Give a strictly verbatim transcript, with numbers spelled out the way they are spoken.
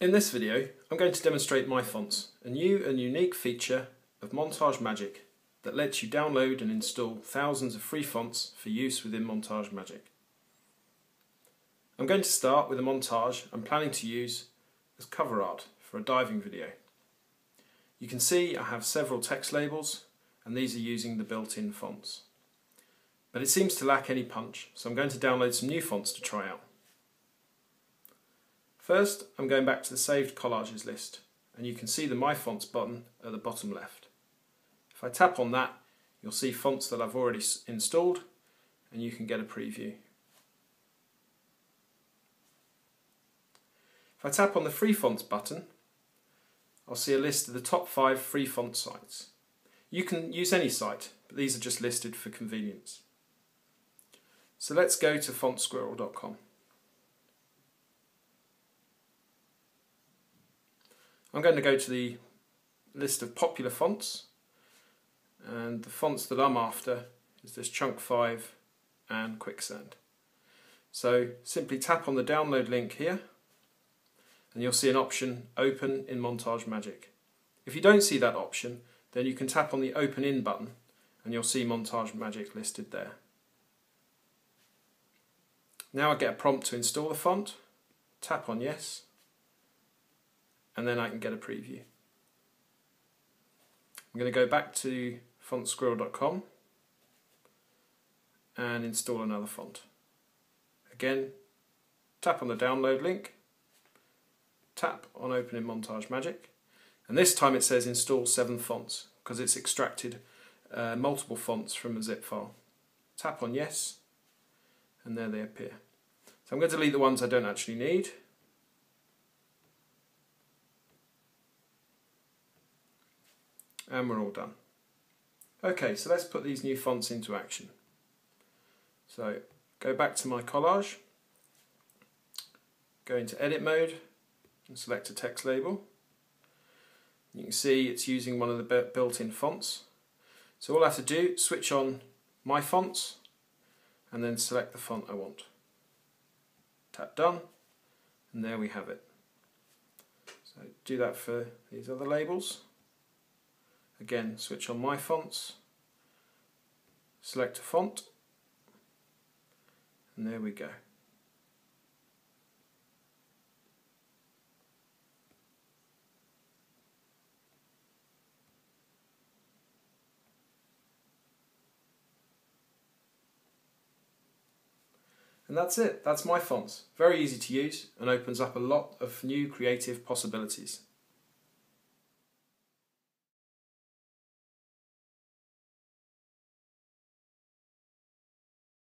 In this video, I'm going to demonstrate MyFonts, a new and unique feature of Montage Magic that lets you download and install thousands of free fonts for use within Montage Magic. I'm going to start with a montage I'm planning to use as cover art for a diving video. You can see I have several text labels, and these are using the built-in fonts. But it seems to lack any punch, so I'm going to download some new fonts to try out. First, I'm going back to the saved collages list, and you can see the My Fonts button at the bottom left. If I tap on that, you'll see fonts that I've already installed, and you can get a preview. If I tap on the Free Fonts button, I'll see a list of the top five free font sites. You can use any site, but these are just listed for convenience. So let's go to font squirrel dot com. I'm going to go to the list of popular fonts, and the fonts that I'm after is this Chunk five and Quicksand. So simply tap on the download link here and you'll see an option Open in Montage Magic. If you don't see that option, then you can tap on the Open In button and you'll see Montage Magic listed there. Now I get a prompt to install the font, tap on Yes, and then I can get a preview. I'm going to go back to font squirrel dot com and install another font. Again, tap on the download link, tap on Open in Montage Magic, and this time it says install seven fonts because it's extracted uh, multiple fonts from a zip file. Tap on Yes, and there they appear. So I'm going to delete the ones I don't actually need. And we're all done. Okay, so let's put these new fonts into action. So go back to my collage, go into edit mode and select a text label. You can see it's using one of the built-in fonts. So all I have to do, switch on My Fonts and then select the font I want. Tap done, and there we have it. So do that for these other labels. Again, switch on My Fonts, select a font, and there we go. And that's it, that's MyFonts. Very easy to use and opens up a lot of new creative possibilities.